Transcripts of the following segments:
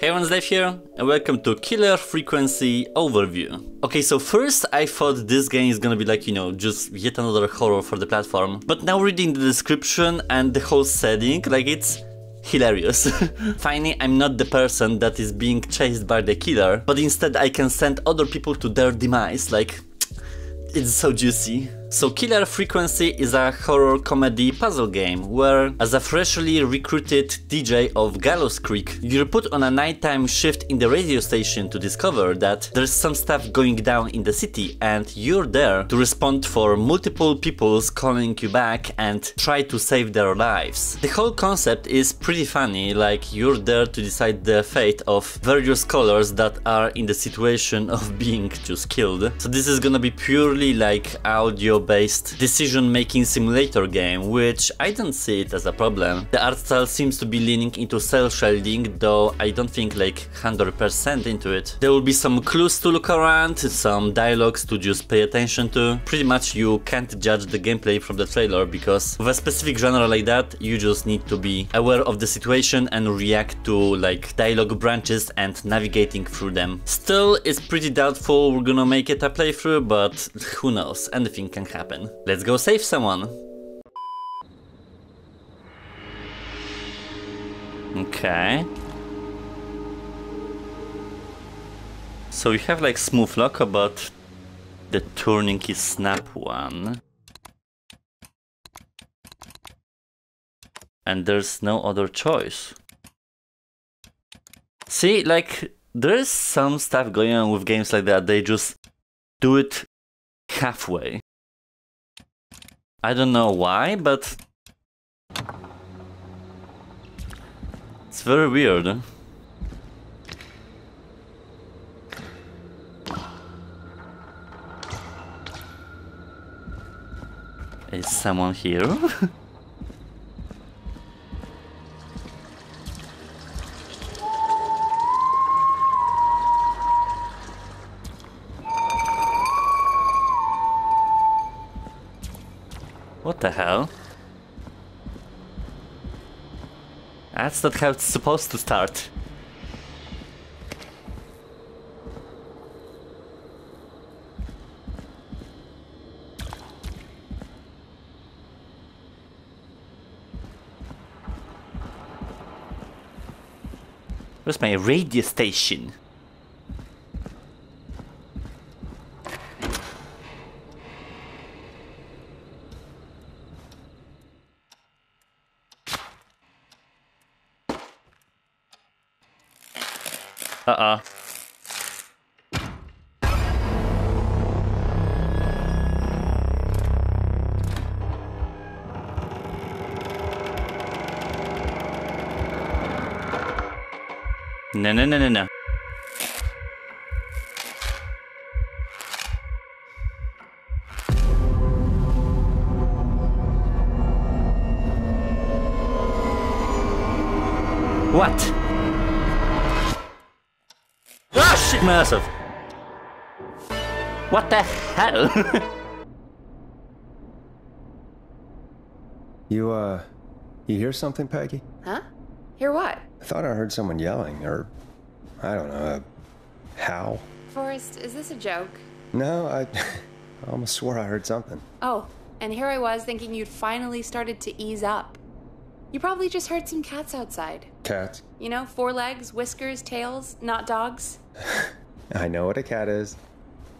Hey everyone, Dave here and welcome to Killer Frequency Overview. Okay, so first I thought this game is gonna be like, you know, just yet another horror for the platform. But now reading the description and the whole setting, like it's hilarious. Finally, I'm not the person that is being chased by the killer, but instead I can send other people to their demise, like it's so juicy. So Killer Frequency is a horror comedy puzzle game where, as a freshly recruited DJ of Gallows Creek, you're put on a nighttime shift in the radio station to discover that there's some stuff going down in the city, and you're there to respond for multiple people's calling you back and try to save their lives. The whole concept is pretty funny, like you're there to decide the fate of various callers that are in the situation of being just killed. So this is gonna be purely like audio based decision-making simulator game, which I don't see it as a problem. The art style seems to be leaning into cell shading, though I don't think like 100% into it. There will be some clues to look around, some dialogues to just pay attention to. Pretty much you can't judge the gameplay from the trailer, because with a specific genre like that, you just need to be aware of the situation and react to like dialogue branches and navigating through them. Still, it's pretty doubtful we're gonna make it a playthrough, but who knows, anything can happen. Let's go save someone. Okay. So we have like smooth lock, but the turning key snap one. And there's no other choice. See, like there's some stuff going on with games like that. They just do it halfway. I don't know why, but it's very weird. Is someone here? What the hell? That's not how it's supposed to start. Where's my radio station? No. What? Massive. What the hell? You hear something, Peggy? Huh? Hear what? I thought I heard someone yelling, or I don't know, how? Forrest, is this a joke? No, I almost swore I heard something. Oh, and here I was thinking you'd finally started to ease up. You probably just heard some cats outside. Cats? You know, four legs, whiskers, tails, not dogs. I know what a cat is,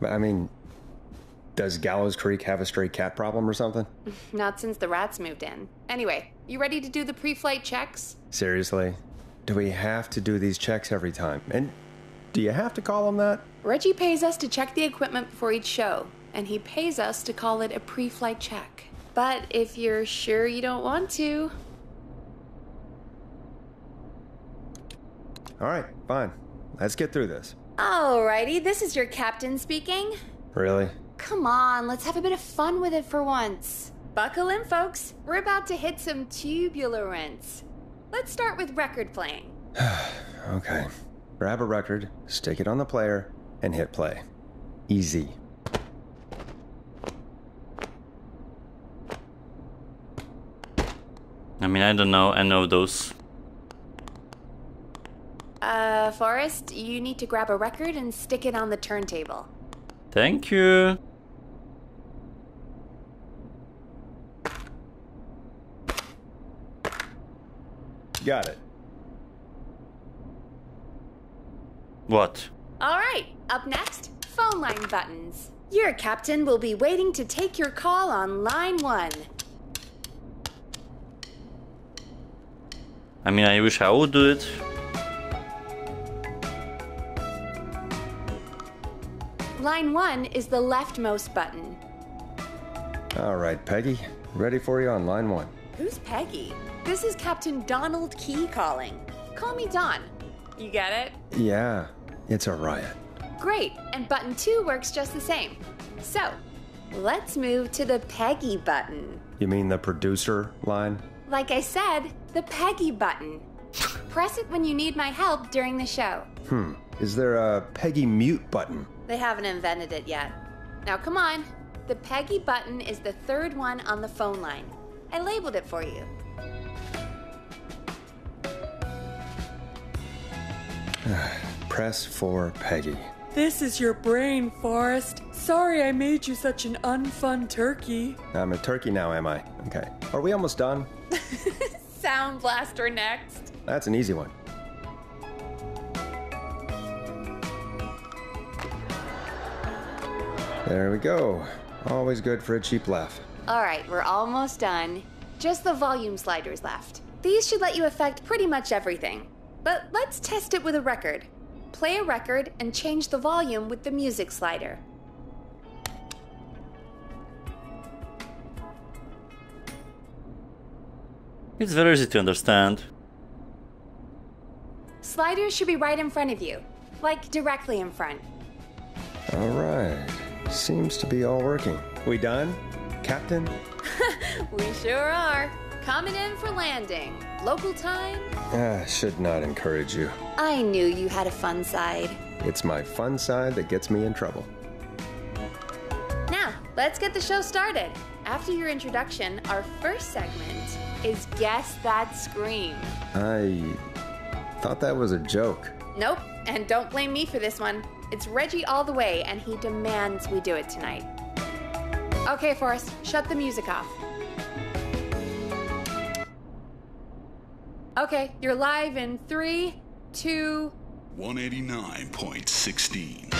but I mean, does Gallows Creek have a stray cat problem or something? Not since the rats moved in. Anyway, you ready to do the pre-flight checks? Seriously? Do we have to do these checks every time? And do you have to call them that? Reggie pays us to check the equipment before each show, and he pays us to call it a pre-flight check. But if you're sure you don't want to... All right, fine. Let's get through this. Alrighty, this is your captain speaking. Really? Come on, let's have a bit of fun with it for once. Buckle in, folks. We're about to hit some turbulence. Let's start with record playing. Okay. Grab a record, stick it on the player, and hit play. Easy. I mean, I don't know. I know those. Forrest, you need to grab a record and stick it on the turntable. Thank you. Got it. What? All right, up next, phone line buttons. Your captain will be waiting to take your call on line 1. I mean, I wish I would do it. Line 1 is the leftmost button. All right, Peggy. Ready for you on line 1. Who's Peggy? This is Captain Donald Key calling. Call me Don. You get it? Yeah, it's a riot. Great, and button 2 works just the same. So, let's move to the Peggy button. You mean the producer line? Like I said, the Peggy button. Press it when you need my help during the show. Is there a Peggy mute button? They haven't invented it yet. Now come on, the Peggy button is the third one on the phone line. I labeled it for you. Press for Peggy. This is your brain, Forrest. Sorry I made you such an unfun turkey. I'm a turkey now, am I? Okay. Are we almost done? Sound blaster next. That's an easy one. There we go. Always good for a cheap laugh. All right, we're almost done. Just the volume sliders left. These should let you affect pretty much everything. But let's test it with a record. Play a record and change the volume with the music slider. It's very easy to understand. Sliders should be right in front of you, like directly in front. All right, seems to be all working. We done, Captain? We sure are. Coming in for landing. Local time? Should not encourage you. I knew you had a fun side. It's my fun side that gets me in trouble. Now, let's get the show started. After your introduction, our first segment is Guess That Scream. I thought that was a joke. Nope, and don't blame me for this one. It's Reggie all the way, and he demands we do it tonight. Okay, Forrest, shut the music off. Okay, you're live in 3, 2... 189.16.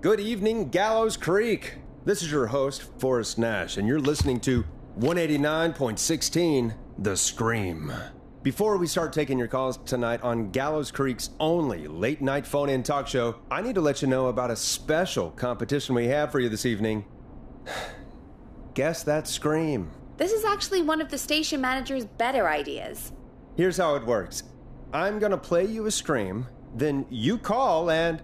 Good evening, Gallows Creek. This is your host, Forrest Nash, and you're listening to 189.16, The Scream. Before we start taking your calls tonight on Gallows Creek's only late-night phone-in talk show, I need to let you know about a special competition we have for you this evening. Guess That Scream. This is actually one of the station manager's better ideas. Here's how it works. I'm gonna play you a scream, then you call and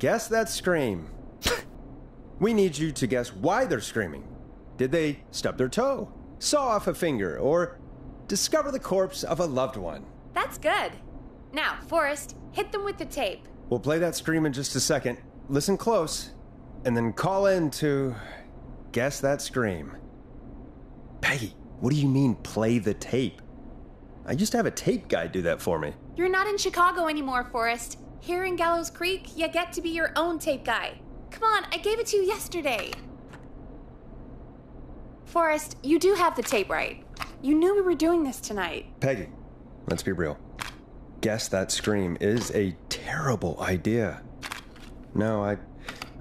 guess that scream. We need you to guess why they're screaming. Did they stub their toe, saw off a finger, or discover the corpse of a loved one? That's good. Now, Forrest, hit them with the tape. We'll play that scream in just a second. Listen close, and then call in to guess that scream. Peggy, what do you mean play the tape? I used to have a tape guy do that for me. You're not in Chicago anymore, Forrest. Here in Gallows Creek, you get to be your own tape guy. Come on, I gave it to you yesterday. Forrest, you do have the tape right. You knew we were doing this tonight. Peggy, let's be real. Guess that scream is a terrible idea. No,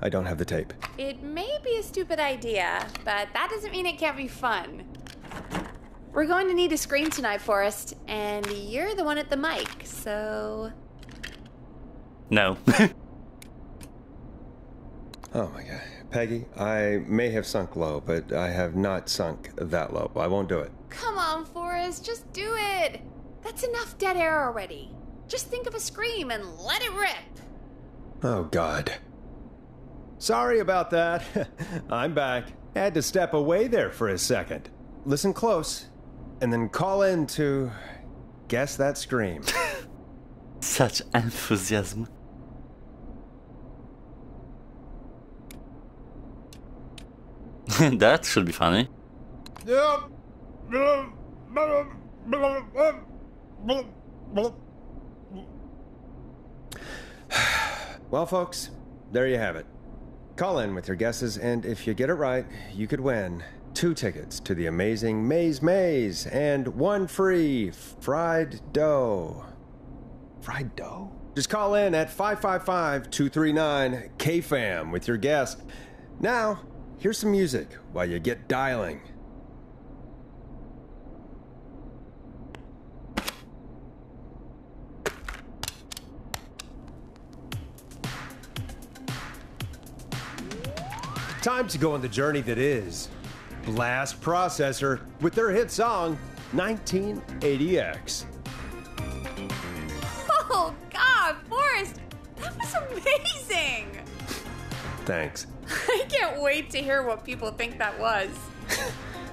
I don't have the tape. It may be a stupid idea, but that doesn't mean it can't be fun. We're going to need a scream tonight, Forrest, and you're the one at the mic, so... No. Oh my God. Peggy, I may have sunk low, but I have not sunk that low. I won't do it. Come on, Forrest, just do it. That's enough dead air already. Just think of a scream and let it rip. Oh God. Sorry about that. I'm back. Had to step away there for a second. Listen close, and then call in to guess that scream. Such enthusiasm. That should be funny. Well, folks, there you have it. Call in with your guesses, and if you get it right, you could win 2 tickets to the amazing Maze Maze and 1 free fried dough. Fried dough? Just call in at 555-239-KFAM with your guest. Now, here's some music while you get dialing. Time to go on the journey that is Blast Processor with their hit song, 1980X. Oh, God, Forrest, that was amazing. Thanks. I can't wait to hear what people think that was.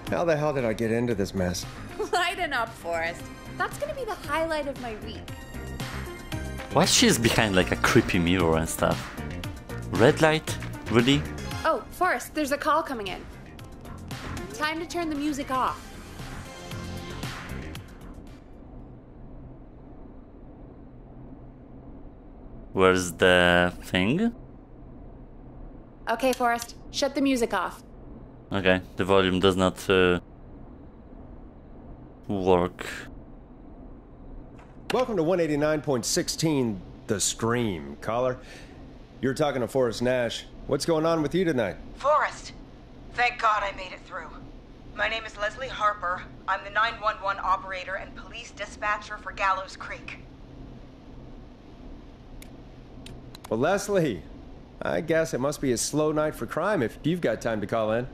How the hell did I get into this mess? Lighten up, Forrest. That's going to be the highlight of my week. Why she's behind like a creepy mirror and stuff? Red light? Really? Oh, Forrest, there's a call coming in. Time to turn the music off. Where's the thing? Okay, Forrest, shut the music off. Okay, the volume does not work. Welcome to 189.16, The Stream, caller. You're talking to Forrest Nash. What's going on with you tonight? Forrest, thank God I made it through. My name is Leslie Harper. I'm the 911 operator and police dispatcher for Gallows Creek. Well, Leslie, I guess it must be a slow night for crime if you've got time to call in.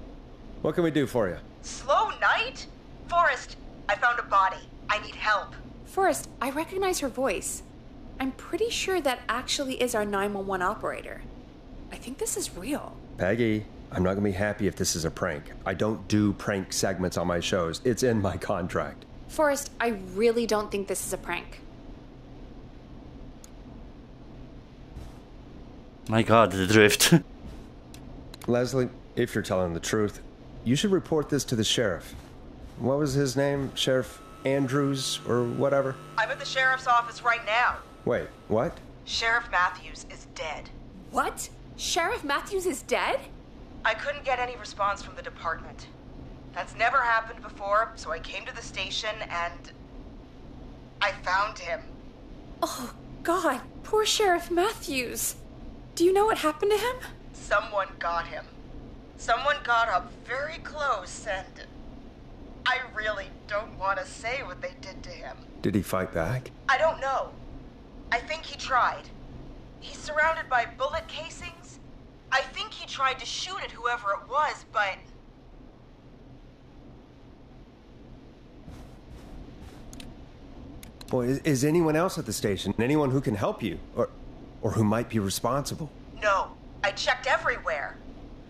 What can we do for you? Slow night? Forrest, I found a body. I need help. Forrest, I recognize her voice. I'm pretty sure that actually is our 911 operator. I think this is real. Peggy, I'm not gonna be happy if this is a prank. I don't do prank segments on my shows. It's in my contract. Forrest, I really don't think this is a prank. My God, the drift. Leslie, if you're telling the truth, you should report this to the sheriff. What was his name? Sheriff Andrews or whatever? I'm at the sheriff's office right now. Wait, what? Sheriff Matthews is dead. What? Sheriff Matthews is dead? I couldn't get any response from the department. That's never happened before, so I came to the station and I found him. Oh, God, poor Sheriff Matthews. Do you know what happened to him? Someone got him. Someone got up very close, and I really don't want to say what they did to him. Did he fight back? I don't know. I think he tried. He's surrounded by bullet casings. I think he tried to shoot at whoever it was, but... Boy, is anyone else at the station? Anyone who can help you? Or who might be responsible? No, I checked everywhere.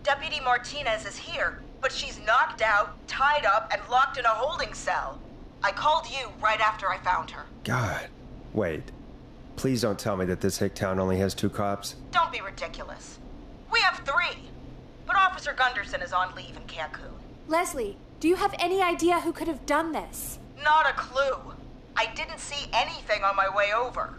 Deputy Martinez is here, but she's knocked out, tied up, and locked in a holding cell. I called you right after I found her. God, wait. Please don't tell me that this hick town only has 2 cops. Don't be ridiculous. We have 3, but Officer Gunderson is on leave in Cancun. Leslie, do you have any idea who could have done this? Not a clue. I didn't see anything on my way over.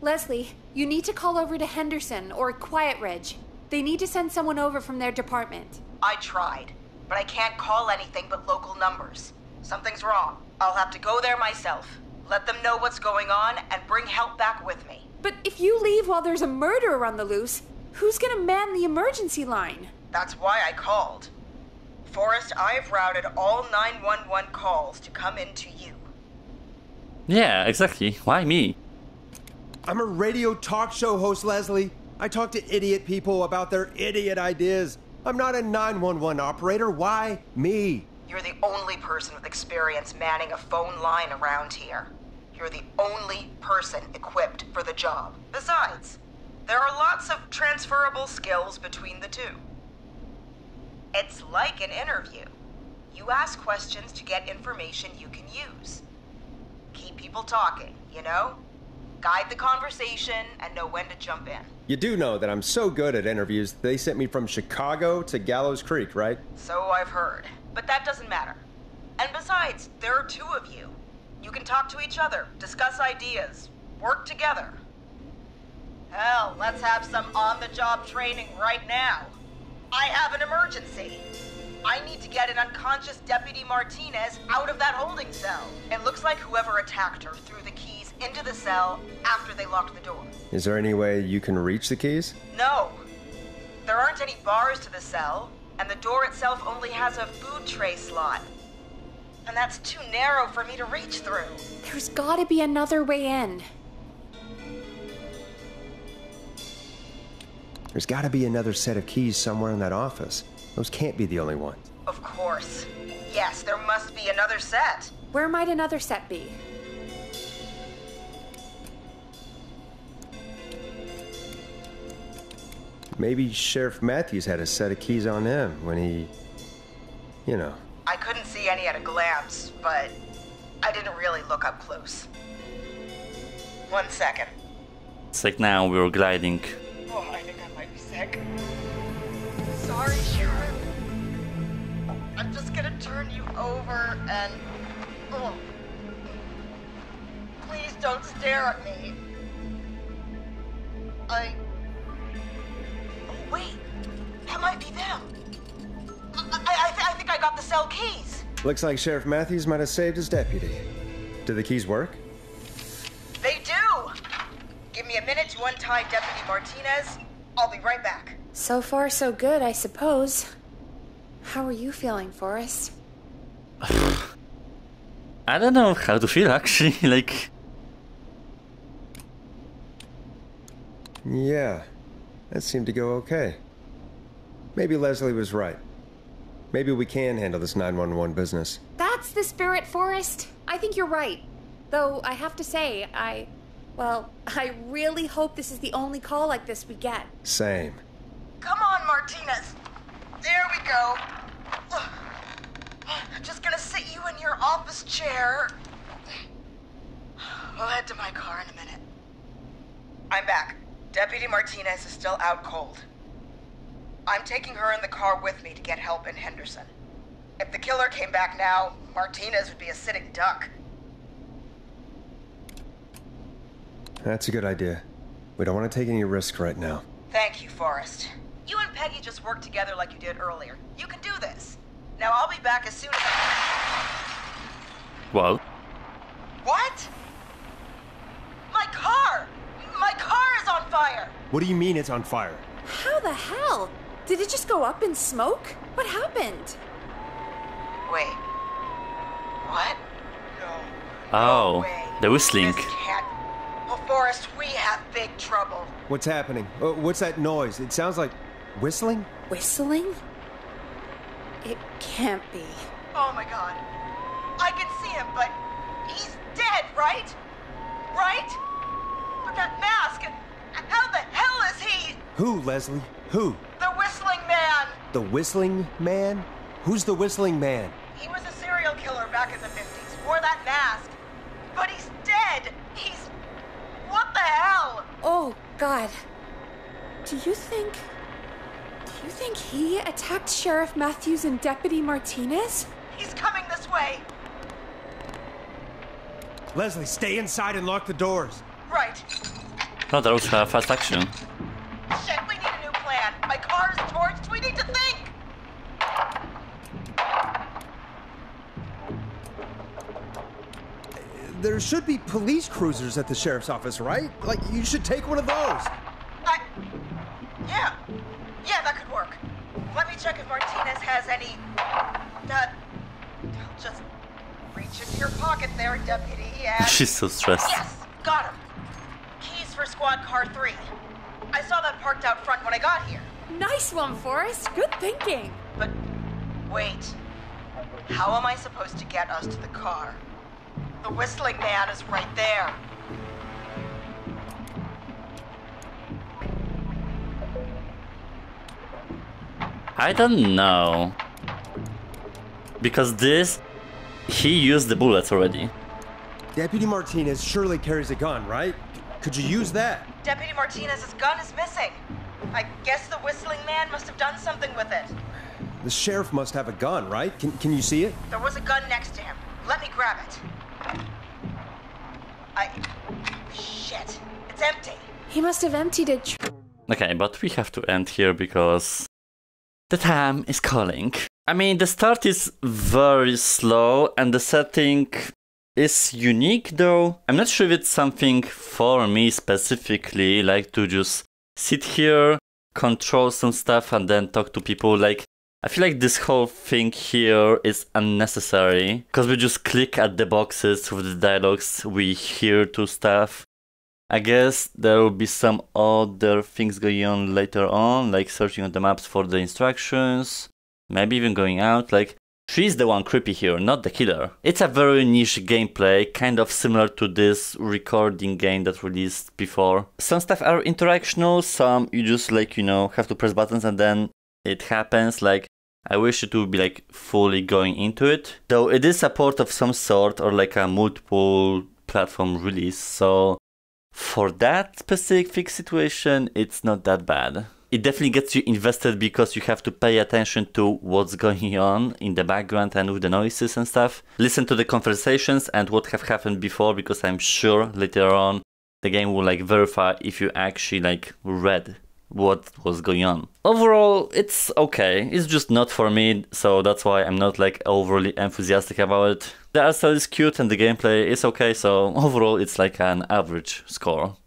Leslie, you need to call over to Henderson or Quiet Ridge. They need to send someone over from their department. I tried, but I can't call anything but local numbers. Something's wrong. I'll have to go there myself. Let them know what's going on and bring help back with me. But if you leave while there's a murderer on the loose, who's gonna man the emergency line? That's why I called. Forrest, I've routed all 911 calls to come in to you. Yeah, exactly. Why me? I'm a radio talk show host, Leslie. I talk to idiot people about their idiot ideas. I'm not a 911 operator. Why me? You're the only person with experience manning a phone line around here. You're the only person equipped for the job. Besides, there are lots of transferable skills between the 2. It's like an interview. You ask questions to get information you can use. Keep people talking, you know? Guide the conversation and know when to jump in. You do know that I'm so good at interviews, they sent me from Chicago to Gallows Creek, right? So I've heard, but that doesn't matter. And besides, there are two of you. You can talk to each other, discuss ideas, work together. Hell, let's have some on-the-job training right now. I have an emergency. I need to get an unconscious Deputy Martinez out of that holding cell. It looks like whoever attacked her threw the keys into the cell after they locked the door. Is there any way you can reach the keys? No. There aren't any bars to the cell, and the door itself only has a food tray slot. And that's too narrow for me to reach through. There's gotta be another way in. There's gotta be another set of keys somewhere in that office. Those can't be the only ones. Of course. Yes, there must be another set. Where might another set be? Maybe Sheriff Matthews had a set of keys on him when he, you know. I couldn't see any at a glance, but I didn't really look up close. 1 second. It's like now we're gliding. Oh, I think I might be sick. Sorry, Sheriff. I'm just gonna turn you over and... Oh. Please don't stare at me. Oh, wait. That might be them. I think I got the cell keys. Looks like Sheriff Matthews might have saved his deputy. Do the keys work? They do. Give me a minute to untie Deputy Martinez. I'll be right back. So far, so good, I suppose. How are you feeling, Forrest? I don't know how to feel, actually. Like... Yeah, that seemed to go okay. Maybe Leslie was right. Maybe we can handle this 911 business. That's the spirit, Forrest. I think you're right. Though, I have to say, I really hope this is the only call like this we get. Same. Come on, Martinez. There we go. Just gonna sit you in your office chair. I'll head to my car in a minute. I'm back. Deputy Martinez is still out cold. I'm taking her in the car with me to get help in Henderson. If the killer came back now, Martinez would be a sitting duck. That's a good idea. We don't want to take any risks right now. Thank you, Forrest. You and Peggy just worked together like you did earlier. You can do this. Now I'll be back as soon as Well. What? My car is on fire! What do you mean it's on fire? How the hell? Did it just go up in smoke? What happened? Wait. What? No. Oh, no, the whistling. Well, Forrest, we have big trouble. What's happening? What's that noise? It sounds like whistling? Whistling? It can't be. Oh my God. I can see him, but he's dead, right? Right? But that mask, how the hell is he? Who, Leslie? Who? The Whistling Man! The Whistling Man? Who's the Whistling Man? He was a serial killer back in the 50s, wore that mask. But he's dead! He's... What the hell? Oh, God. Do you think he attacked Sheriff Matthews and Deputy Martinez? He's coming this way! Leslie, stay inside and lock the doors! Right. Oh, that was fast action. Shit, we need a new plan. My car is torched. We need to think. There should be police cruisers at the sheriff's office, right? Like, you should take one of those. Yeah, that could work. Let me check if Martinez has any... Just reach into your pocket there, Deputy, and... She's so stressed. Yes, got him. For squad car 3. I saw that parked out front when I got here. Nice one, Forrest. Good thinking. But wait. How am I supposed to get us to the car? The Whistling Man is right there. I don't know. Because he used the bullets already. Deputy Martinez surely carries a gun, right? Could you use that? Deputy Martinez's gun is missing. I guess the Whistling Man must have done something with it. The sheriff must have a gun, right? Can you see it? There was a gun next to him. Let me grab it. Shit. It's empty. He must have emptied it. Okay, but we have to end here because the time is calling. I mean, the start is very slow and the setting is unique though. I'm not sure if it's something for me specifically, like to just sit here, control some stuff and then talk to people. Like, I feel like this whole thing here is unnecessary because we just click at the boxes with the dialogues we hear to stuff. I guess there will be some other things going on later on, like searching on the maps for the instructions, maybe even going out. Like, she's the one creepy here, not the killer. It's a very niche gameplay, kind of similar to this recording game that released before. Some stuff are interactional, some you just like, you know, have to press buttons and then it happens. Like, I wish it would be like fully going into it, though it is a port of some sort or like a multiple platform release, so for that specific situation it's not that bad. It definitely gets you invested because you have to pay attention to what's going on in the background and with the noises and stuff. Listen to the conversations and what have happened before, because I'm sure later on the game will like verify if you actually like read what was going on. Overall, it's okay. It's just not for me, so that's why I'm not like overly enthusiastic about it. The art style is cute and the gameplay is okay, so overall it's like an average score.